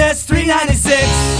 SS-396.